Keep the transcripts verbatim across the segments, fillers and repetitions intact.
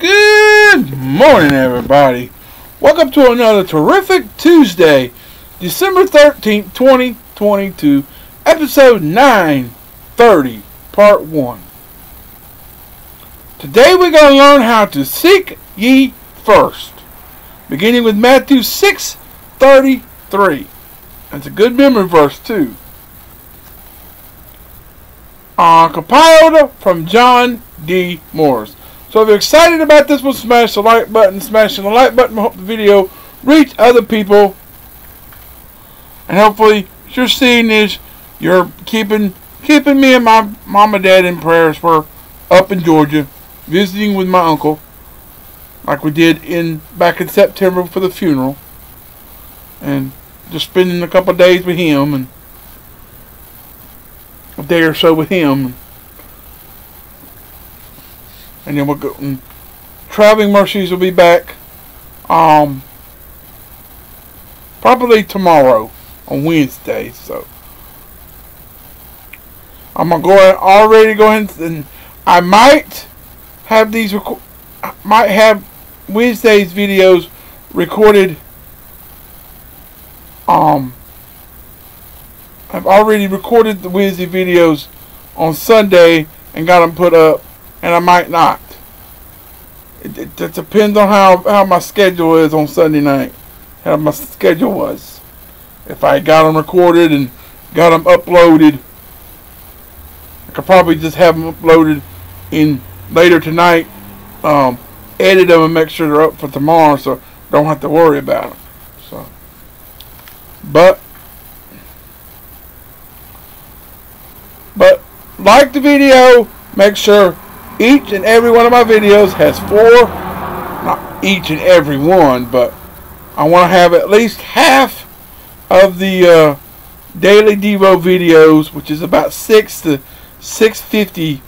Good morning, everybody. Welcome to another terrific Tuesday, December thirteenth, twenty twenty-two, episode nine thirty, part one. Today we're going to learn how to seek ye first, beginning with Matthew six thirty-three. That's a good memory verse too. Uh, compiled from John D. Morris. So if you're excited about this one, smash the like button. Smashing the like button will help the video reach other people. And hopefully what you're seeing is you're keeping keeping me and my mom and dad in prayers for up in Georgia, visiting with my uncle, like we did in back in September for the funeral. And just spending a couple of days with him and a day or so with him. And then we'll go. And Traveling Mercies will be back um, probably tomorrow on Wednesday. So I'm going to go ahead, already go ahead and I might have these, I might have Wednesday's videos recorded. Um, I've already recorded the Wednesday videos on Sunday and got them put up. And I might not. It, it, it depends on how, how my schedule is on Sunday night. How my schedule was. If I got them recorded and got them uploaded, I could probably just have them uploaded in later tonight. Um, edit them and make sure they're up for tomorrow, so don't have to worry about them. So, but, but like the video. Make sure. Each and every one of my videos has four, not each and every one, but I want to have at least half of the uh, Daily Devo videos, which is about six to six fifty,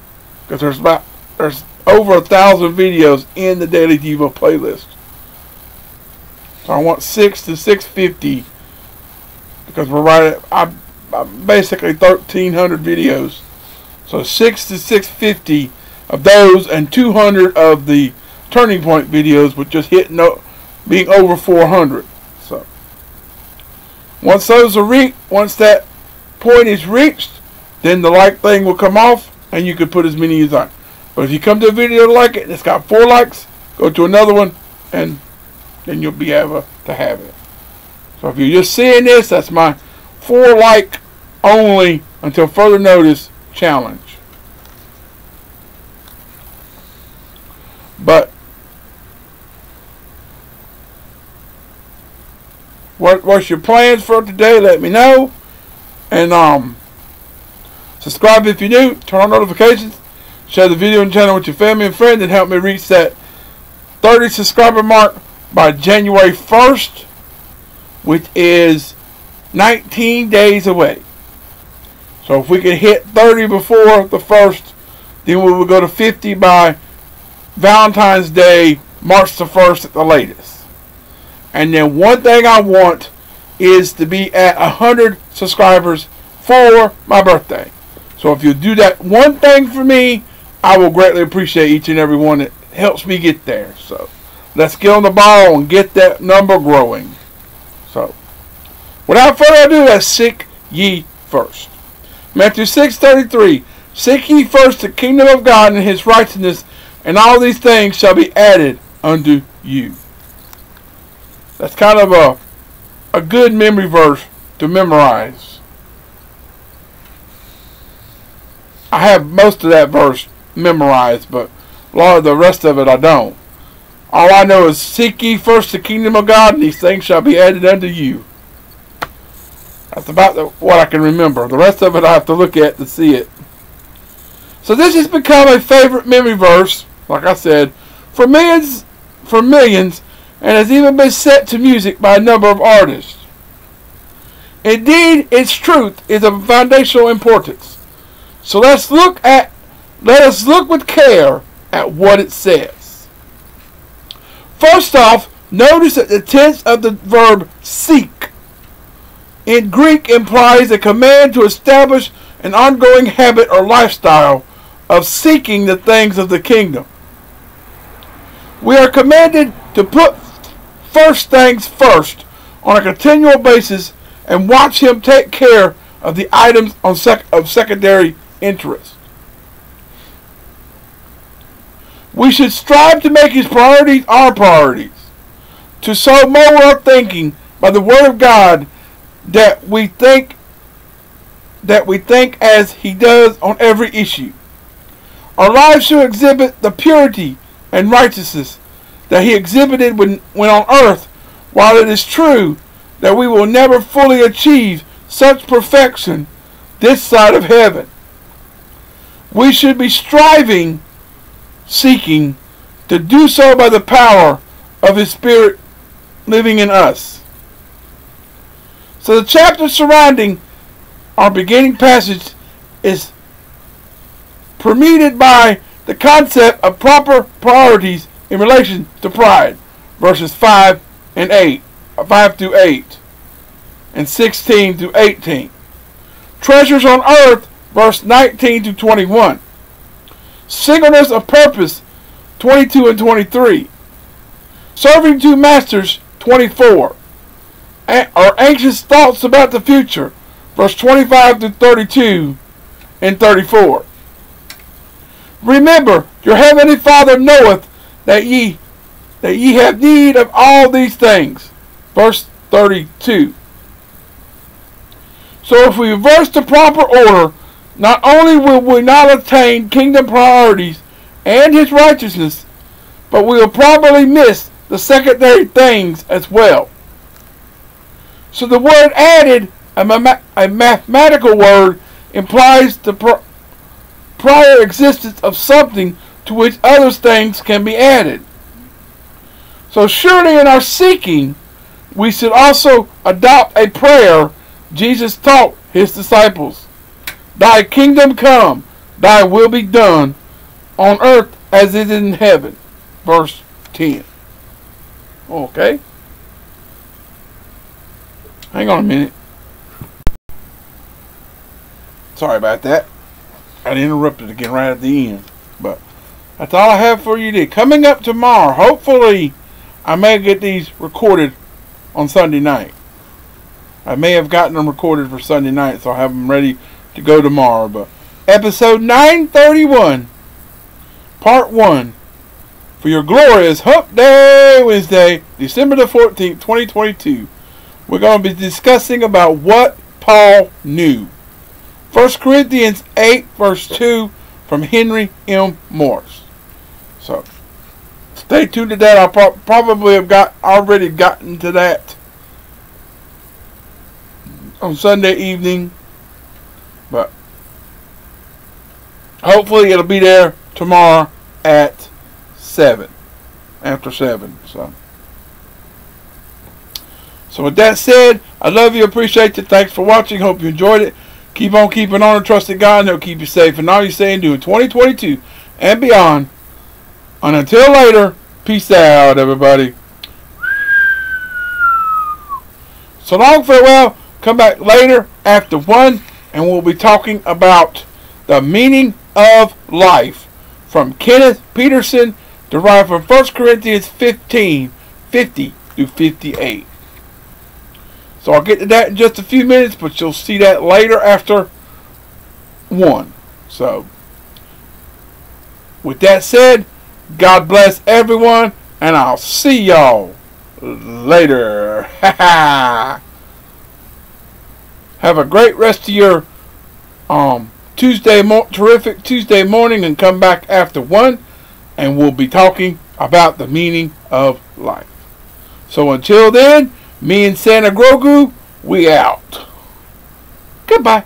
because there's about there's over a thousand videos in the Daily Devo playlist. So I want six to six fifty, because we're right at I, I'm basically thirteen hundred videos. So six to six fifty. Of those, and two hundred of the Turning Point videos, which just hit no, being over four hundred. So once those are reached, once that point is reached, then the like thing will come off, and you can put as many as I. But if you come to a video to like it, and it's got four likes, go to another one, and then you'll be able to have it. So if you're just seeing this, that's my four like only until further notice challenge. But what what's your plans for today? Let me know, and um, subscribe if you're new. Turn on notifications. Share the video and channel with your family and friends, and help me reach that thirty subscriber mark by January first, which is nineteen days away. So if we can hit thirty before the first, then we will go to fifty by Valentine's Day, March the first at the latest. And then one thing I want is to be at one hundred subscribers for my birthday. So if you do that one thing for me, I will greatly appreciate each and every one that helps me get there. So let's get on the ball and get that number growing. So without further ado, let's seek ye first. Matthew six thirty-three, seek ye first the kingdom of God and his righteousness, and all these things shall be added unto you. That's kind of a a good memory verse to memorize. I have most of that verse memorized, but a lot of the rest of it I don't. All I know is, seek ye first the kingdom of God, and these things shall be added unto you. That's about the, what I can remember. The rest of it I have to look at to see it. So this has become a favorite memory verse, like I said, for millions, for millions, and has even been set to music by a number of artists. Indeed, its truth is of foundational importance. So let's look at, let us look with care at what it says. First off, notice that the tense of the verb seek in Greek implies a command to establish an ongoing habit or lifestyle of seeking the things of the kingdom. We are commanded to put first things first on a continual basis and watch him take care of the items on sec of secondary interest. We should strive to make his priorities our priorities, to so mold our thinking by the Word of God that we think that we think as he does on every issue. Our lives should exhibit the purity and righteousness that he exhibited when, when on earth, while it is true that we will never fully achieve such perfection this side of heaven. We should be striving, seeking to do so by the power of his Spirit living in us. So the chapter surrounding our beginning passage is permeated by the concept of proper priorities in relation to pride, verses five and eight, five through eight, and sixteen through eighteen. Treasures on earth, verse nineteen to twenty-one. Singleness of purpose, twenty-two and twenty-three. Serving two masters, twenty-four. Our anxious thoughts about the future, verse twenty-five to thirty-two and thirty-four. Remember, your heavenly Father knoweth that ye that ye have need of all these things, verse thirty-two. So if we reverse the proper order, not only will we not attain kingdom priorities and his righteousness, but we will probably miss the secondary things as well. So the word added, a, ma a mathematical word, implies the pro prior existence of something to which other things can be added. So surely in our seeking, we should also adopt a prayer Jesus taught his disciples. Thy kingdom come, thy will be done, on earth as it is in heaven. Verse ten. Okay. Hang on a minute. Sorry about that. I interrupted again right at the end. But that's all I have for you today. Coming up tomorrow, hopefully I may get these recorded on Sunday night. I may have gotten them recorded for Sunday night, so I'll have them ready to go tomorrow. But episode nine thirty-one, part one, for your glorious Hump Day Wednesday, December the fourteenth, twenty twenty-two. We're going to be discussing about what Paul knew. First Corinthians eight, verse two, from Henry M. Morris. So, stay tuned to that. I pro probably have got already gotten to that on Sunday evening, but hopefully it'll be there tomorrow at seven, after seven. So, so with that said, I love you, appreciate you, thanks for watching, hope you enjoyed it. Keep on keeping on and trusting God, and he'll keep you safe in all you say and do in twenty twenty-two and beyond. And until later, peace out, everybody. So long, farewell. Come back later after one, and we'll be talking about the meaning of life from Kenneth Peterson, derived from First Corinthians fifteen, fifty through fifty-eight. So I'll get to that in just a few minutes, but you'll see that later after one. So, with that said, God bless everyone, and I'll see y'all later. Have a great rest of your um, Tuesday, mo terrific Tuesday morning, and come back after one, and we'll be talking about the meaning of life. So until then, me and Santa Grogu, we out. Goodbye.